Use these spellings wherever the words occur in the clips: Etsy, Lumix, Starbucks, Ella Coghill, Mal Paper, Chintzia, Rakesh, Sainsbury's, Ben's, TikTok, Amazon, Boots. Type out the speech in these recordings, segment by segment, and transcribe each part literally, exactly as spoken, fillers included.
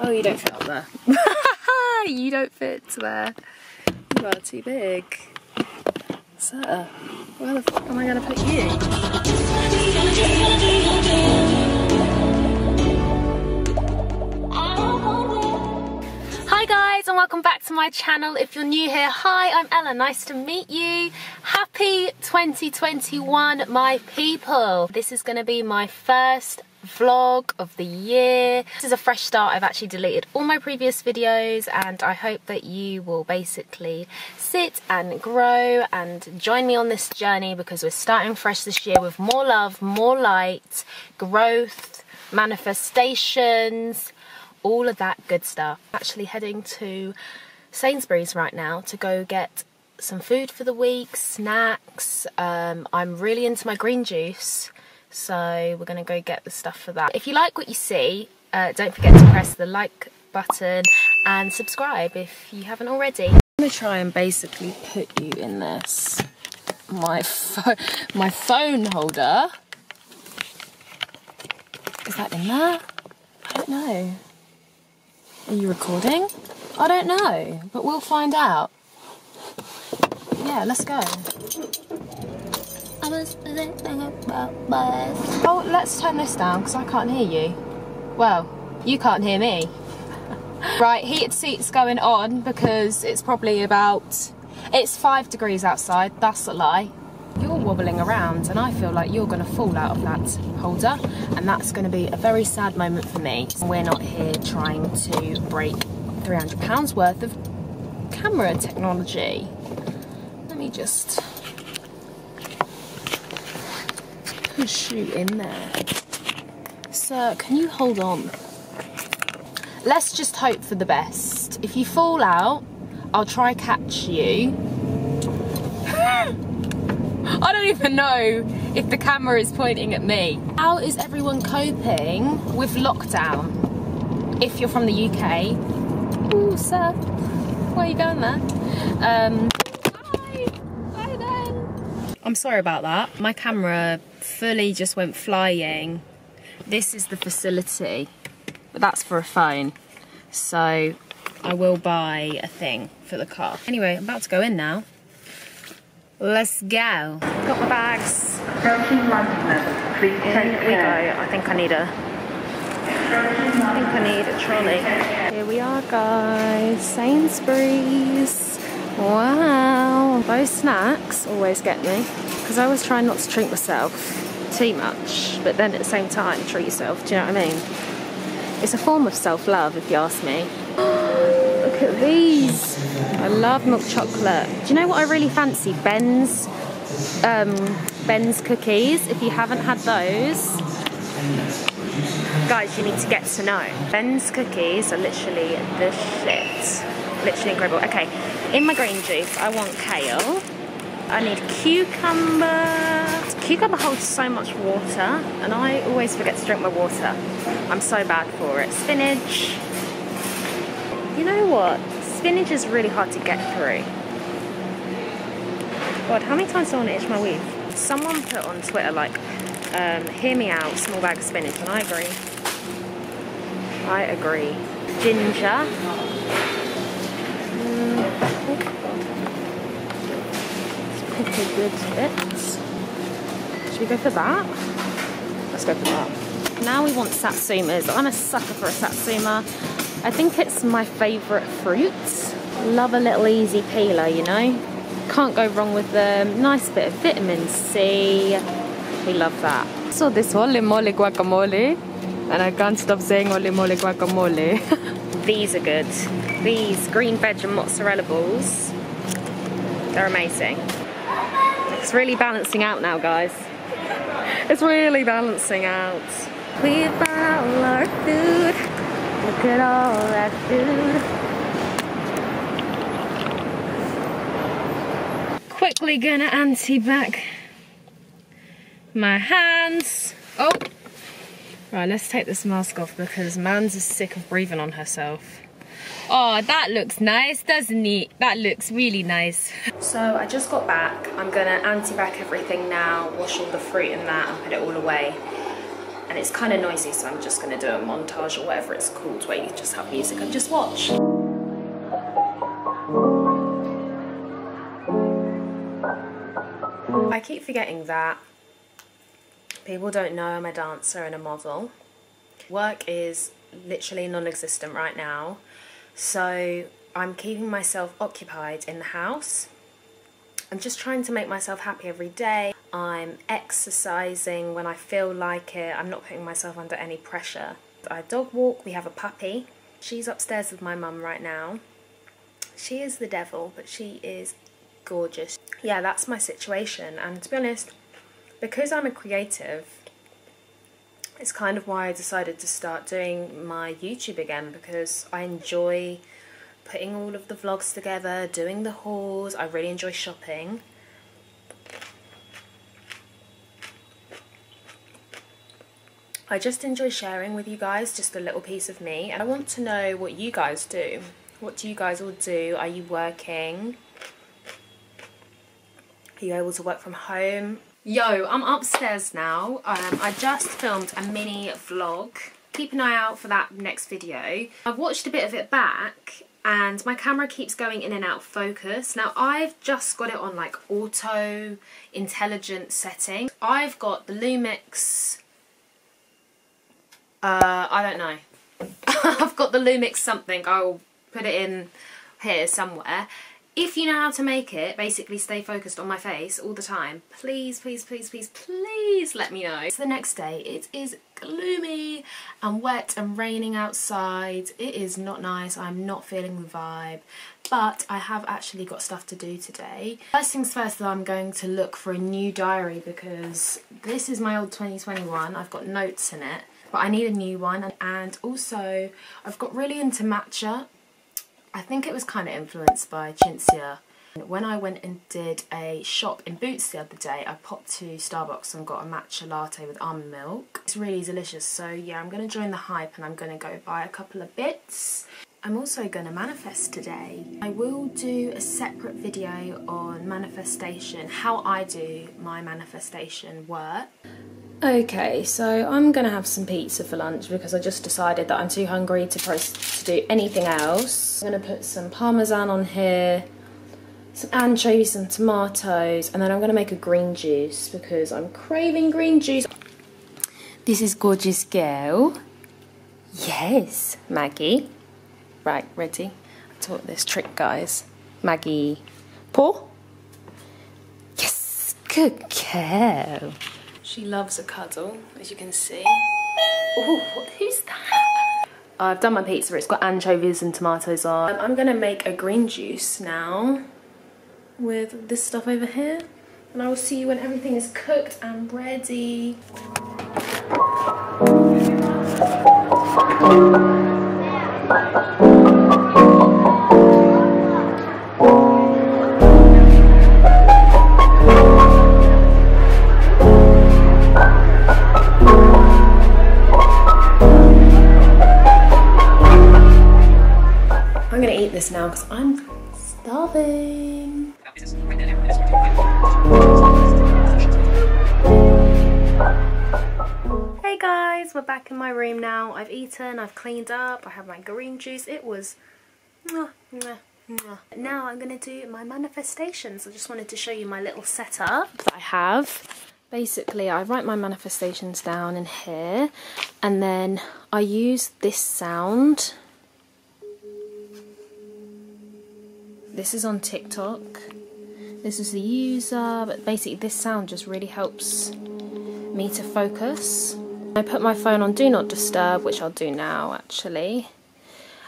Oh, you don't fit up there. You don't fit there. You are too big. Sir, where the fuck am I gonna put you? Hi guys, and welcome back to my channel. If you're new here, hi, I'm Ella, nice to meet you. Happy twenty twenty-one, my people. This is gonna be my first vlog of the year. This is a fresh start. I've actually deleted all my previous videos, and I hope that you will basically sit and grow and join me on this journey, because we're starting fresh this year with more love, more light, growth, manifestations, all of that good stuff. I'm actually heading to Sainsbury's right now to go get some food for the week, snacks. Um, I'm really into my green juice, so we're gonna go get the stuff for that. If you like what you see, uh, don't forget to press the like button and subscribe if you haven't already. I'm gonna try and basically put you in this my phone my phone holder. Is that in there? I don't know. Are you recording? I don't know, but we'll find out. Yeah, let's go. Oh, let's turn this down because I can't hear you. Well, you can't hear me. Right, heated seats going on because it's probably about... It's five degrees outside, that's a lie. You're wobbling around and I feel like you're going to fall out of that holder, and that's going to be a very sad moment for me. We're not here trying to break three hundred pounds worth of camera technology. Let me just... shoot in there. Sir, can you hold on? Let's just hope for the best. If you fall out, I'll try catch you. I don't even know if the camera is pointing at me. How is everyone coping with lockdown? If you're from the U K. Oh, sir, where are you going there? Um, hi, bye then. I'm sorry about that. My camera fully just went flying. This is the facility, but that's for a phone, so I will buy a thing for the car. Anyway, I'm about to go in now. Let's go. Got my bags. In we go. I think I need a I think I need a trolley. Here we are guys, Sainsbury's. Wow, those snacks always get me, because I always try not to treat myself too much, but then at the same time treat yourself, do you know what I mean? It's a form of self-love if you ask me. Look at these, I love milk chocolate. Do you know what I really fancy? Ben's, um, Ben's cookies. If you haven't had those, guys, you need to get to know. Ben's cookies are literally the shit, literally incredible. Okay. In my green juice, I want kale, I need cucumber. Cucumber holds so much water, and I always forget to drink my water. I'm so bad for it. Spinach. You know what? Spinach is really hard to get through. God, how many times do I want to itch my weave? Someone put on Twitter, like, um, hear me out, small bag of spinach, and I agree. I agree. Ginger. Let's pick a good bit. Should we go for that? Let's go for that. Now we want satsumas. I'm a sucker for a satsuma. I think it's my favourite fruit. Love a little easy peeler, you know? Can't go wrong with them. Nice bit of vitamin C. We love that. I saw this ole mole guacamole, and I can't stop saying ole mole guacamole. These are good. These green veg and mozzarella balls, they're amazing. It's really balancing out now, guys. It's really balancing out. We buy all our food. Look at all that food. Quickly gonna ante back my hands. Oh! Right, let's take this mask off because Mans is sick of breathing on herself. Oh, that looks nice, doesn't it? That looks really nice. So I just got back. I'm gonna anti-back everything now, wash all the fruit and that, and put it all away. and it's kind of noisy, so I'm just going to do a montage or whatever it's called where you just have music and just watch. I keep forgetting that people don't know I'm a dancer and a model. Work is literally non-existent right now, so I'm keeping myself occupied in the house. I'm just trying to make myself happy every day. I'm exercising when I feel like it. I'm not putting myself under any pressure. I dog walk. We have a puppy. She's upstairs with my mum right now. She is the devil, but she is gorgeous. Yeah, that's my situation. And to be honest, because I'm a creative, it's kind of why I decided to start doing my YouTube again, because I enjoy putting all of the vlogs together, doing the hauls. I really enjoy shopping. I just enjoy sharing with you guys just a little piece of me, and I want to know what you guys do. What do you guys all do? Are you working? Are you able to work from home? Yo, I'm upstairs now. Um, I just filmed a mini vlog. Keep an eye out for that next video. I've watched a bit of it back, and my camera keeps going in and out of focus. Now I've just got it on like auto intelligent setting. I've got the Lumix, uh, I don't know. I've got the Lumix something, I'll put it in here somewhere. If you know how to make it, basically stay focused on my face all the time, please, please, please, please, please let me know. So the next day, it is gloomy and wet and raining outside. It is not nice, I'm not feeling the vibe, but I have actually got stuff to do today. First things first, though, I'm going to look for a new diary because this is my old twenty twenty-one, I've got notes in it, but I need a new one. And also, I've got really into matcha. I think it was kind of influenced by Chintzia. When I went and did a shop in Boots the other day, I popped to Starbucks and got a matcha latte with almond milk. It's really delicious, so yeah, I'm going to join the hype and I'm going to go buy a couple of bits. I'm also going to manifest today. I will do a separate video on manifestation, how I do my manifestation work. Okay, so I'm going to have some pizza for lunch because I just decided that I'm too hungry to, to do anything else. I'm going to put some parmesan on here, some anchovies, some tomatoes, and then I'm going to make a green juice because I'm craving green juice. This is gorgeous girl. Yes, Maggie. Right, ready? I taught this trick, guys. Maggie, pour. Yes, good girl. She loves a cuddle, as you can see. Oh, who's that? I've done my pizza, it's got anchovies and tomatoes on. Um, I'm gonna make a green juice now with this stuff over here. And I will see you when everything is cooked and ready. This now because I'm starving. Hey guys, we're back in my room now. I've eaten, I've cleaned up, I have my green juice. It was now I'm gonna do my manifestations. I just wanted to show you my little setup that I have. Basically, I write my manifestations down in here and then I use this sound. This is on TikTok. This is the user, but basically this sound just really helps me to focus. I put my phone on Do Not Disturb, which I'll do now actually.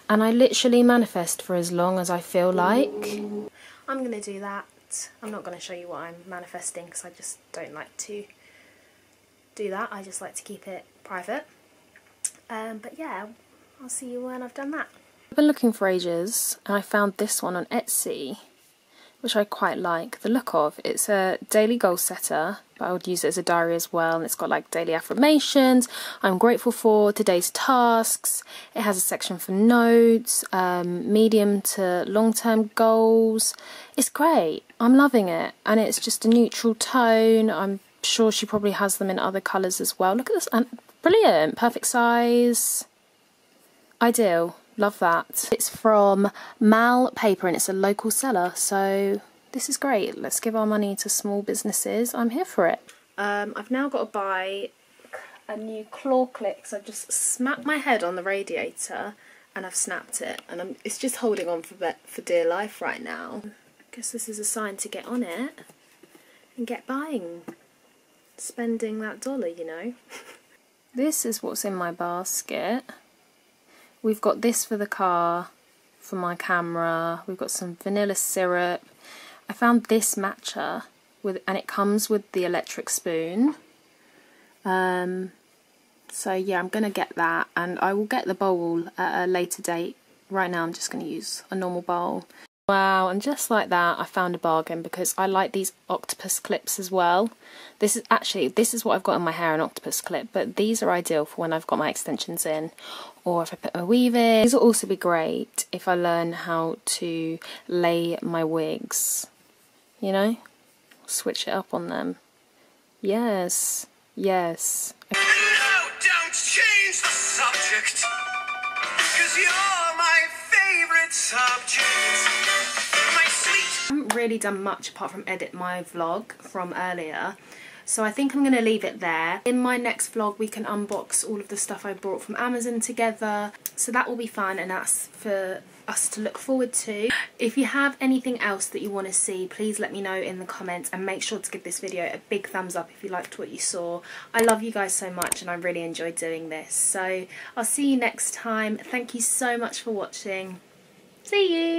And I literally manifest for as long as I feel like. I'm gonna do that. I'm not gonna show you what I'm manifesting because I just don't like to do that. I just like to keep it private. Um, but yeah, I'll see you when I've done that. I've been looking for ages and I found this one on Etsy, which I quite like the look of. It's a daily goal setter, but I would use it as a diary as well, and it's got like daily affirmations, I'm grateful for, today's tasks. It has a section for notes, um, medium to long-term goals. It's great, I'm loving it, and it's just a neutral tone. I'm sure she probably has them in other colours as well. Look at this, and Brilliant, perfect size, ideal, love that. It's from Mal Paper and it's a local seller, so this is great. Let's give our money to small businesses, I'm here for it. Um, I've now got to buy a new claw clip because I've just smacked my head on the radiator and I've snapped it, and I'm, it's just holding on for, for dear life right now. I guess this is a sign to get on it and get buying, spending that dollar, you know. This is what's in my basket. We've got this for the car, for my camera. We've got some vanilla syrup. I found this matcha, with, and it comes with the electric spoon. Um, so yeah, I'm going to get that, and I will get the bowl at a later date. Right now I'm just going to use a normal bowl. Wow, and just like that I found a bargain, because I like these octopus clips as well. This is actually, this is what I've got in my hair, an octopus clip, but these are ideal for when I've got my extensions in or if I put my weave in. These will also be great if I learn how to lay my wigs, you know, switch it up on them. Yes, yes. And now don't change the subject, 'cause you're my favourite subject, my sweet. I haven't really done much apart from edit my vlog from earlier, so I think I'm going to leave it there. In my next vlog we can unbox all of the stuff I brought from Amazon together, so that will be fun and that's for us to look forward to. If you have anything else that you want to see, please let me know in the comments, and make sure to give this video a big thumbs up if you liked what you saw. I love you guys so much and I really enjoyed doing this, so I'll see you next time. Thank you so much for watching. See you!